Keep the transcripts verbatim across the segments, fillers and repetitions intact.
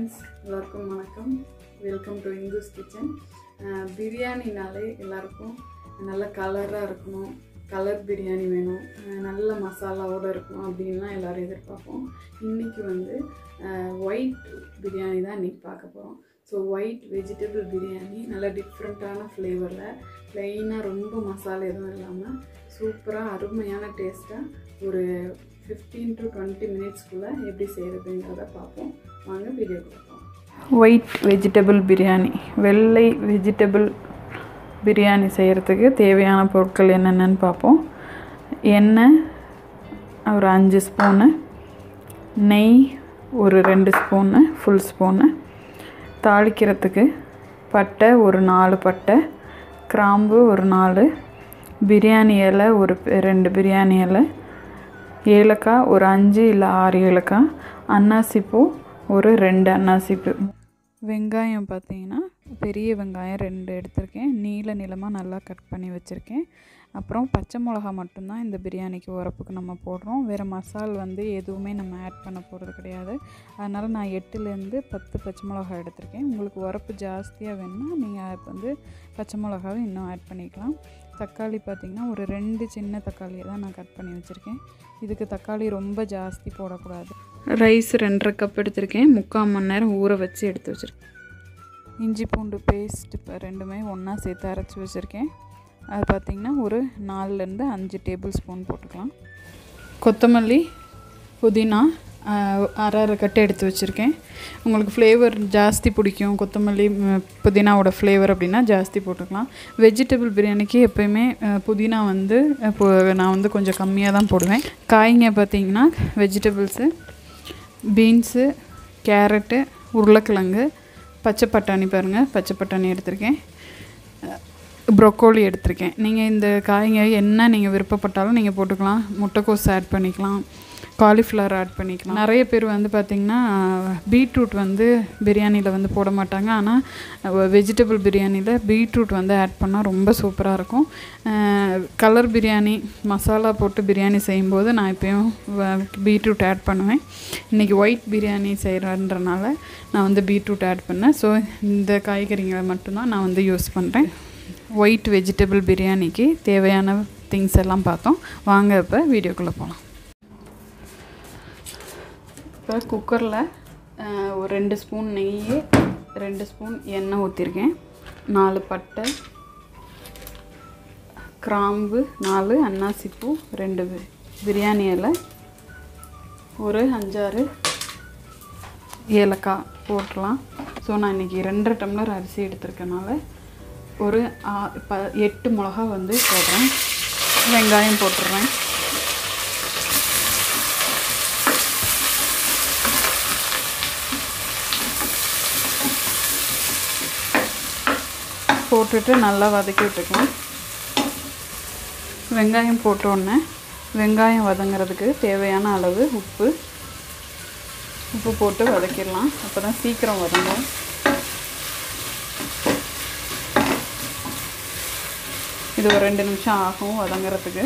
Friends, எல்லாருக்கும் வணக்கம். Welcome to Indu's kitchen. பிரியாணினாலே எல்லாருக்கும் நல்ல கலராக இருக்கணும், கலர் பிரியாணி வேணும், நல்ல மசாலாவோடு இருக்கணும் அப்படின்லாம் எல்லோரும் எதிர்பார்ப்போம். இன்றைக்கி வந்து ஒயிட் பிரியாணி தான் இன்றைக்கி பார்க்க போகிறோம். ஸோ ஒயிட் வெஜிடபிள் பிரியாணி, நல்லா டிஃப்ரெண்ட்டான ஃப்ளேவரில், ப்ளைனாக, ரொம்ப மசாலா எதுவும் இல்லாமல் சூப்பராக அருமையான டேஸ்ட்டாக ஒரு ஃபிஃப்டீன் டு டுவெண்ட்டி மினிட்ஸ்க்குள்ளே எப்படி செய்கிறதுங்கிறத பார்ப்போம். வாங்க வீடியோ பார்ப்போம். ஒயிட் வெஜிடபிள் பிரியாணி, வெள்ளை வெஜிடபிள் பிரியாணி செய்கிறதுக்கு தேவையான பொருட்கள் என்னென்னு பார்ப்போம். எண்ணெய் ஒரு அஞ்சு ஸ்பூனு, நெய் ஒரு ரெண்டு ஸ்பூனு ஃபுல் ஸ்பூனு, தாளிக்கிறதுக்கு பட்டை ஒரு நாலு பட்டை, கிராம்பு ஒரு நாலு, பிரியாணி இலை ஒரு ரெண்டு பிரியாணி இலை, ஏலக்காய் ஒரு அஞ்சு இல்லை ஆறு ஏலக்காய், அன்னாசிப்பூ ஒரு ரெண்டு அன்னாசிப்பூ, வெங்காயம் பார்த்திங்கன்னா பெரிய வெங்காயம் ரெண்டு எடுத்திருக்கேன், நீல நீளமாக நல்லா கட் பண்ணி வச்சுருக்கேன். அப்புறம் பச்சை மிளகா மட்டும்தான் இந்த பிரியாணிக்கு உரப்புக்கு நம்ம போடுறோம். வேறு மசால் வந்து எதுவுமே நம்ம ஆட் பண்ண போகிறது கிடையாது. அதனால் நான் எட்டுலேருந்து பத்து பச்சை மிளகா எடுத்திருக்கேன். உங்களுக்கு உரப்பு ஜாஸ்தியாக வேணும்னா நீங்கள் வந்து பச்சை மிளகாவை இன்னும் ஆட் பண்ணிக்கலாம். தக்காளி பார்த்திங்கன்னா ஒரு ரெண்டு சின்ன தக்காளியை தான் நான் கட் பண்ணி வச்சுருக்கேன். இதுக்கு தக்காளி ரொம்ப ஜாஸ்தி போடக்கூடாது. ரைஸ் ரெண்டரை கப் எடுத்திருக்கேன், முக்கால் மணி நேரம் ஊற வச்சு எடுத்து வச்சுருக்கேன். இஞ்சி பூண்டு பேஸ்ட் இப்போ ரெண்டுமே ஒன்றா சேர்த்து அரைச்சி வச்சுருக்கேன். அது பார்த்திங்கன்னா ஒரு நாலுலேருந்து அஞ்சு டேபிள் ஸ்பூன் போட்டுக்கலாம். கொத்தமல்லி புதினா அரை அரை கட்டை எடுத்து வச்சுருக்கேன். உங்களுக்கு ஃப்ளேவர் ஜாஸ்தி பிடிக்கும் கொத்தமல்லி புதினாவோட ஃப்ளேவர் அப்படின்னா ஜாஸ்தி போட்டுக்கலாம். வெஜிடபிள் பிரியாணிக்கு எப்போயுமே புதினா வந்து இப்போது நான் வந்து கொஞ்சம் கம்மியாக தான் போடுவேன். காய்ங்க பார்த்திங்கன்னா வெஜிடபிள்ஸு, பீன்ஸு, கேரட்டு, உருளைக்கிழங்கு, பச்சை பட்டாணி, பாருங்கள் பச்சை பட்டாணி எடுத்திருக்கேன், ப்ரொக்கோலி எடுத்திருக்கேன். நீங்கள் இந்த காய்ங்க என்ன நீங்கள் விருப்பப்பட்டாலும் நீங்கள் போட்டுக்கலாம். முட்டைக்கோஸ் ஆட் பண்ணிக்கலாம், காலிஃப்ளவர் ஆட் பண்ணிக்கலாம். நிறைய பேர் வந்து பார்த்திங்கன்னா பீட்ரூட் வந்து பிரியாணியில் வந்து போட மாட்டாங்க. ஆனால் வெஜிடபிள் பிரியாணியில் பீட்ரூட் வந்து ஆட் பண்ணால் ரொம்ப சூப்பராக இருக்கும். கலர் பிரியாணி மசாலா போட்டு பிரியாணி செய்யும்போது நான் இப்போயும் பீட்ரூட் ஆட் பண்ணுவேன். இன்றைக்கி ஒயிட் பிரியாணி செய்கிறன்றனால நான் வந்து பீட்ரூட் ஆட் பண்ணேன். ஸோ இந்த காய்கறிகளை மட்டும்தான் நான் வந்து யூஸ் பண்ணுறேன். ஒயிட் வெஜிடபிள் பிரியாணிக்கு தேவையான திங்ஸ் எல்லாம் பார்த்தோம். வாங்க இப்போ வீடியோக்குள்ளே போகலாம். இப்போ குக்கரில் ஒரு ரெண்டு ஸ்பூன் நெய், ரெண்டு ஸ்பூன் எண்ணெய் ஊற்றிருக்கேன், நாலு பட்டை, கிராம்பு நாலு, அன்னாசிப்பூ ரெண்டு, பிரியாணி இலை ஒரு அஞ்சாறு, ஏலக்காய் போட்டுடலாம். ஸோ நான் இன்றைக்கி ரெண்டரை டம்ளர் அரிசி எடுத்துருக்கனால ஒரு இப்போ எட்டு மிளகா வந்து போடுறேன். வெங்காயம் போட்டுடுறேன். போட்டுட்டு நல்லா வதக்கி விட்டுக்கலாம். வெங்காயம் போட்டோன்னே வெங்காயம் வதங்கிறதுக்கு தேவையான அளவு உப்பு உப்பு போட்டு வதக்கிடலாம். அப்போ தான் சீக்கிரம் வதங்கும். இது ஒரு ரெண்டு நிமிஷம் ஆகும் வதங்கிறதுக்கு.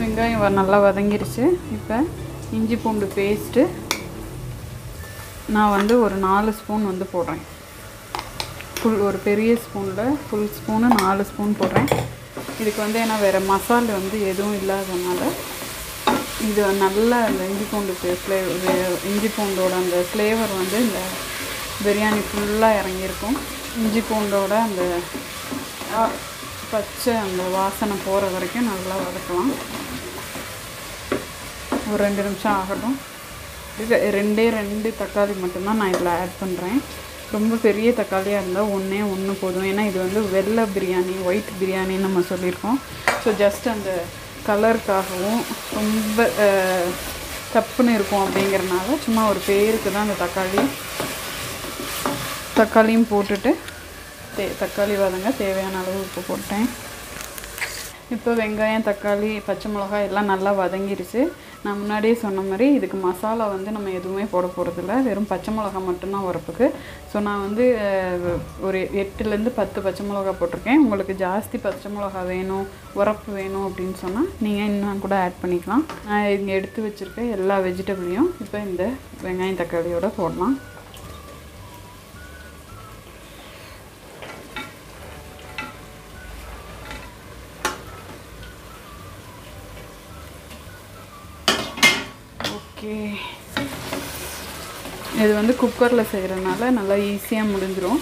வெங்காயம் நல்லா வதங்கிருச்சு. இப்போ இஞ்சி பூண்டு பேஸ்ட்டு நான் வந்து ஒரு நாலு ஸ்பூன் வந்து போடுறேன். ஃபுல் ஒரு பெரிய ஸ்பூனில் ஃபுல் ஸ்பூனு நாலு ஸ்பூன் போடுறேன். இதுக்கு வந்து ஏன்னா வேறு மசாலா வந்து எதுவும் இல்லாததுனால இது நல்லா அந்த இஞ்சி பூண்டுக்கு ஃப்ளே இஞ்சி பூண்டோட அந்த ஃப்ளேவர் வந்து இந்த பிரியாணி ஃபுல்லாக இறங்கியிருக்கும். இஞ்சி பூண்டோட அந்த பச்சை அந்த வாசனை போகிற வரைக்கும் நல்லா வதக்கலாம். ஒரு ரெண்டு நிமிஷம் ஆகட்டும். இது ரெண்டே ரெண்டு தக்காளி மட்டும்தான் நான் இதில் ஆட் பண்ணுறேன். ரொம்ப பெரிய தக்காளியாக இருந்தால் ஒன்றே ஒன்று போதும். ஏன்னா இது வந்து வெள்ளை பிரியாணி, ஒயிட் பிரியாணின்னு நம்ம சொல்லியிருக்கோம். ஸோ ஜஸ்ட் அந்த கலருக்காகவும் ரொம்ப தப்புன்னு இருக்கும் அப்படிங்கிறனால சும்மா ஒரு பேருக்கு தான் அந்த தக்காளி தக்காளியும் போட்டுட்டு தே தக்காளி வதங்க தேவையான அளவு உப்பு போட்டேன். இப்போ வெங்காயம், தக்காளி, பச்சை மிளகாய் எல்லாம் நல்லா வதங்கிடுச்சு. நான் முன்னாடியே சொன்ன மாதிரி இதுக்கு மசாலா வந்து நம்ம எதுவுமே போட போகிறதில்ல, வெறும் பச்சை மிளகா மட்டும்தான் வரப்புக்கு. ஸோ நான் வந்து ஒரு எட்டுலேருந்து பத்து பச்சை மிளகா போட்டிருக்கேன். உங்களுக்கு ஜாஸ்தி பச்சை மிளகா வேணும், உரப்பு வேணும் அப்படின்னு சொன்னால் நீங்கள் இன்னும் கூட ஆட் பண்ணிக்கலாம். நான் இங்கே எடுத்து வச்சுருக்க எல்லா வெஜிடபிளையும் இப்போ இந்த வெங்காயம் தக்காளியோடு போடலாம். இது வந்து குக்கரில் செய்கிறதுனால நல்லா ஈஸியாக முடிஞ்சிடும்.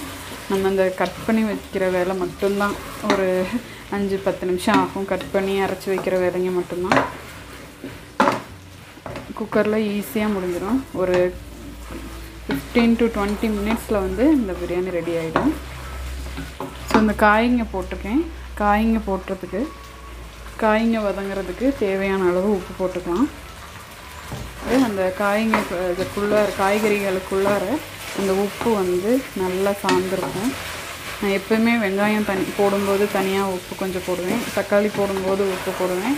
நம்ம அந்த கட் பண்ணி வைக்கிற வேலை மட்டும்தான் ஒரு அஞ்சு பத்து நிமிஷம் ஆகும். கட் பண்ணி அரைச்சி வைக்கிற வேலைங்க மட்டும்தான் குக்கரில் ஈஸியாக முடிஞ்சிடும். ஒரு ஃபிஃப்டீன் டு டுவெண்ட்டி மினிட்ஸில் வந்து இந்த பிரியாணி ரெடி ஆகிடும். ஸோ இந்த காய்ங்க போட்டிருக்கேன். காய்ங்க போட்டுறதுக்கு காய்ங்க வதங்கிறதுக்கு தேவையான அளவு உப்பு போட்டுக்கலாம். அந்த காய்ங்க இதுக்குள்ளார காய்கறிகளுக்குள்ளார அந்த உப்பு வந்து நல்லா சார்ந்திருக்கும். நான் எப்போயுமே வெங்காயம் தனி போடும்போது தனியாக உப்பு கொஞ்சம் போடுவேன், தக்காளி போடும்போது உப்பு போடுவேன்,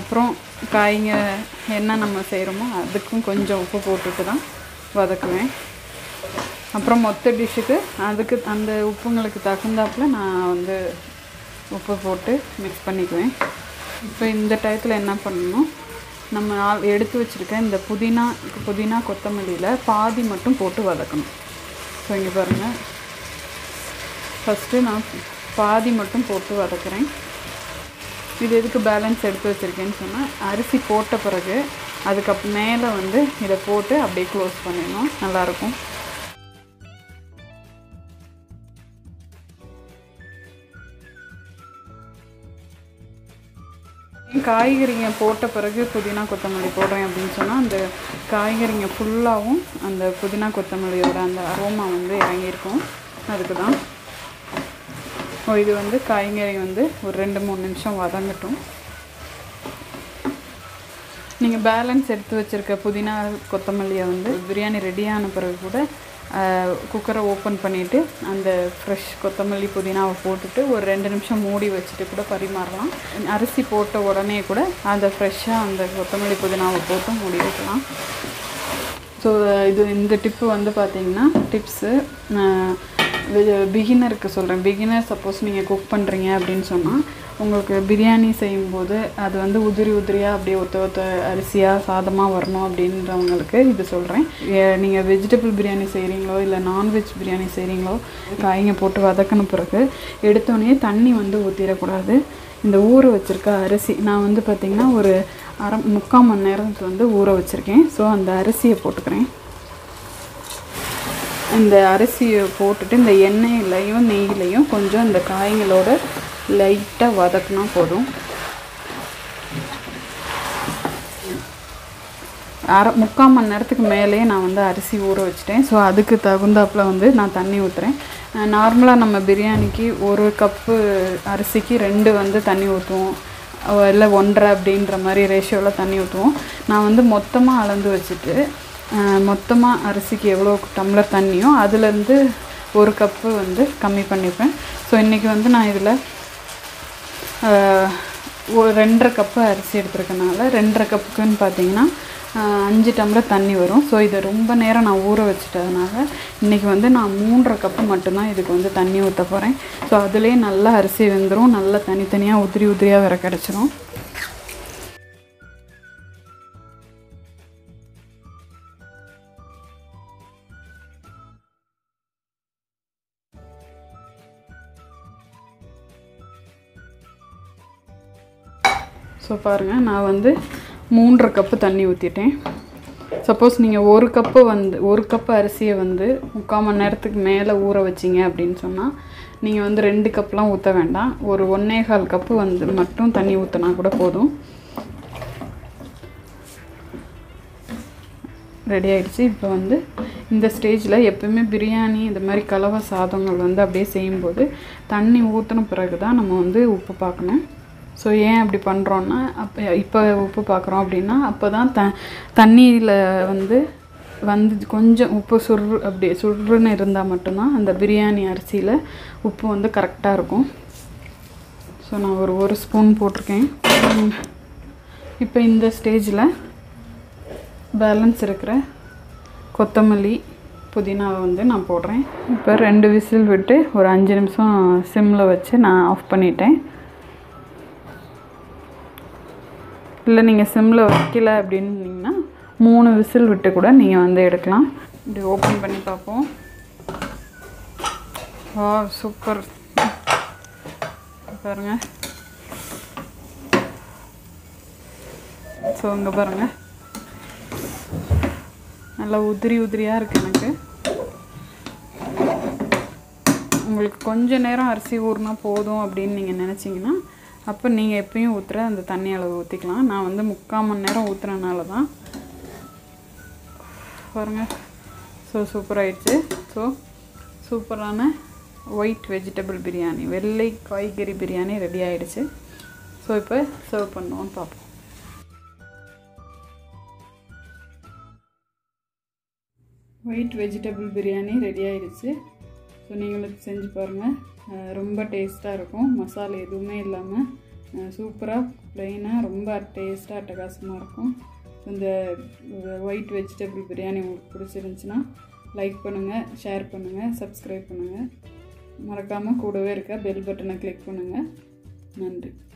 அப்புறம் காய்ங்க என்ன நம்ம செய்கிறோமோ அதுக்கும் கொஞ்சம் உப்பு போட்டுட்டு தான் வதக்குவேன். அப்புறம் மொத்த டிஷ்ஷுக்கு அதுக்கு அந்த உப்புங்களுக்கு தகுந்தாப்பில் நான் வந்து உப்பு போட்டு மிக்ஸ் பண்ணிக்குவேன். இப்போ இந்த டயத்தில் என்ன பண்ணணும், நம்ம எடுத்து வச்சுருக்க இந்த புதினா புதினா கொத்தமல்லியில் பாதி மட்டும் போட்டு வதக்கணும். ஸோ இங்கே பாருங்கள், ஃபஸ்ட்டு நான் பாதி மட்டும் போட்டு வதக்குறேன். இது எதுக்கு பேலன்ஸ் எடுத்து வச்சுருக்கேன்னு சொன்னால், அரிசி போட்ட பிறகு அதுக்கு மேலே வந்து இதை போட்டு அப்படியே க்ளோஸ் பண்ணிடணும், நல்லாயிருக்கும். காய்கறிங்க போட்ட பிறகு புதினா கொத்தமல்லி போடுறேன் அப்படின்னு சொன்னால் அந்த காய்கறிங்க ஃபுல்லாகவும் அந்த புதினா கொத்தமல்லியோட அந்த அரோமா வந்து இறங்கியிருக்கும். அதுக்கு தான் இது வந்து காய்கறி வந்து ஒரு ரெண்டு மூணு நிமிஷம் வதங்கட்டும். நீங்கள் பேலன்ஸ் எடுத்து வச்சுருக்க புதினா கொத்தமல்லியை வந்து பிரியாணி ரெடியான பிறகு கூட குக்கரை ஓப்பன் பண்ணிவிட்டு அந்த ஃப்ரெஷ் கொத்தமல்லி புதினாவை போட்டுட்டு ஒரு ரெண்டு நிமிஷம் மூடி வச்சுட்டு கூட பரிமாறலாம். அரிசி போட்ட உடனே கூட அந்த ஃப்ரெஷ்ஷாக அந்த கொத்தமல்லி புதினாவை போட்டு மூடி வைக்கலாம். ஸோ இது இந்த டிப்பு வந்து பார்த்திங்கன்னா டிப்ஸு பிகினருக்கு சொல்கிறேன். பிகினர் சப்போஸ் நீங்கள் குக் பண்ணுறீங்க அப்படின்னு சொன்னால் உங்களுக்கு பிரியாணி செய்யும்போது அது வந்து உதிரி உதிரியாக அப்படியே ஒத்த ஒத்த அரிசியாக சாதமாக வரணும் அப்படின்றவங்களுக்கு இது சொல்கிறேன். நீங்கள் வெஜிடபிள் பிரியாணி செய்கிறீங்களோ இல்லை நான்வெஜ் பிரியாணி செய்கிறீங்களோ காய்ங்க போட்டு வதக்கின பிறகு எடுத்தோடனே தண்ணி வந்து ஊற்றிடக்கூடாது. இந்த ஊற வச்சுருக்க அரிசி நான் வந்து பார்த்திங்கன்னா ஒரு அரை முக்கால் மணி நேரத்துக்கு வந்து ஊற வச்சுருக்கேன். ஸோ அந்த அரிசியை போட்டுக்கிறேன். இந்த அரிசியை போட்டுட்டு இந்த எண்ணெயிலையும் நெய்யிலையும் கொஞ்சம் இந்த காய்களோட லைட்டாக வதக்கினா போதும். அரை முக்கால் மணி நேரத்துக்கு மேலேயே நான் வந்து அரிசி ஊற வச்சுட்டேன். ஸோ அதுக்கு தகுந்தாப்பில் வந்து நான் தண்ணி ஊற்றுறேன். நார்மலாக நம்ம பிரியாணிக்கு ஒரு கப்பு அரிசிக்கு ரெண்டு வந்து தண்ணி ஊற்றுவோம், இல்லை ஒன்றரை அப்படின்ற மாதிரி ரேஷியோவில் தண்ணி ஊற்றுவோம். நான் வந்து மொத்தமாக அளந்து வச்சுட்டு மொத்தமாக அரிசிக்கு எவ்வளோ டம்ளர் தண்ணியோ அதுலேருந்து ஒரு கப்பு வந்து கம்மி பண்ணிப்பேன். ஸோ இன்றைக்கி வந்து நான் இதில் ஒரு ரெண்டரை கப்பு அரிசி எடுத்துருக்கனால ரெண்டரை கப்புக்குன்னு பார்த்தீங்கன்னா அஞ்சு டம்ளர் தண்ணி வரும். ஸோ இதை ரொம்ப நேரம் நான் ஊற வச்சுட்டதுனால இன்றைக்கி வந்து நான் மூன்றரை கப்பு மட்டும்தான் இதுக்கு வந்து தண்ணி ஊற்ற போகிறேன். ஸோ அதிலே நல்லா அரிசி வெந்துடும், நல்லா தனித்தனியாக உதிரி உதிரியாக வேறு கிடச்சிரும். ஸோ பாருங்கள், நான் வந்து மூன்றரை கப்பு தண்ணி ஊற்றிட்டேன். சப்போஸ் நீங்கள் ஒரு கப்பு வந்து ஒரு கப்பு அரிசியை வந்து முக்கால் மணி நேரத்துக்கு மேலே ஊற வச்சிங்க அப்படின்னு சொன்னால் நீங்கள் வந்து ரெண்டு கப்லாம் ஊற்ற வேண்டாம், ஒரு ஒன்றேகால் கப்பு வந்து மட்டும் தண்ணி ஊற்றினா கூட போதும். ரெடி ஆகிடுச்சு. இப்போ வந்து இந்த ஸ்டேஜில் எப்போயுமே பிரியாணி இந்த மாதிரி கலவை சாதங்கள் வந்து அப்படியே செய்யும்போது தண்ணி ஊற்றின பிறகு தான் நம்ம வந்து உப்பு பார்க்கணும். ஸோ ஏன் அப்படி பண்ணுறோன்னா, அப்போ இப்போ உப்பு பார்க்குறோம் அப்படின்னா அப்போ தான் த தண்ணியில் வந்து வந்து கொஞ்சம் உப்பு சுரு அப்படி சுருன்னு இருந்தால் மட்டும்தான் அந்த பிரியாணி அரிசியில் உப்பு வந்து கரெக்டாக இருக்கும். ஸோ நான் ஒரு ஒரு ஸ்பூன் போட்டிருக்கேன். இப்போ இந்த ஸ்டேஜில் பேலன்ஸ் இருக்கிற கொத்தமல்லி புதினாவை வந்து நான் போடுறேன். இப்போ ரெண்டு விசில் விட்டு ஒரு அஞ்சு நிமிஷம் சிம்மில் வச்சு நான் ஆஃப் பண்ணிட்டேன். இல்லை நீங்கள் சிம்மில் வைக்கல அப்படின்னிங்கன்னா மூணு விசில் விட்டு கூட நீங்கள் வந்து எடுக்கலாம். இப்படி ஓப்பன் பண்ணி பார்ப்போம். ஓ சூப்பர் பாருங்க. ஸோ இங்கே பாருங்கள் நல்லா உதிரி உதிரியாக இருக்குது. எனக்கு உங்களுக்கு கொஞ்சம் நேரம் அரிசி ஊறுனா போதும் அப்படின்னு நீங்கள் நினச்சிங்கன்னா அப்போ நீங்கள் எப்பயும் ஊற்றுற அந்த தண்ணி அளவு ஊற்றிக்கலாம். நான் வந்து முக்கால் மணி நேரம் ஊற்றுறனால தான் பாருங்கள். ஸோ சூப்பராகிடுச்சு. ஸோ சூப்பரான ஒயிட் வெஜிடபிள் பிரியாணி, வெள்ளை காய்கறி பிரியாணி ரெடி ஆகிடுச்சு. ஸோ இப்போ சர்வ் பண்ணுவோன்னு பார்ப்போம். ஒயிட் வெஜிடபிள் பிரியாணி ரெடி ஆகிடுச்சு. ஸோ நீங்களும் செஞ்சு பாருங்கள், ரொம்ப டேஸ்ட்டாக இருக்கும். மசாலா எதுவுமே இல்லாமல் சூப்பராக ப்ளைனாக ரொம்ப டேஸ்ட்டாக அட்டகாசமாக இருக்கும். இந்த ஒயிட் வெஜிடபிள் பிரியாணி உங்களுக்கு பிடிச்சிருந்துச்சுன்னா லைக் பண்ணுங்கள், ஷேர் பண்ணுங்கள், சப்ஸ்கிரைப் பண்ணுங்கள். மறக்காமல் கூடவே இருக்க பெல் பட்டனை கிளிக் பண்ணுங்கள். நன்றி.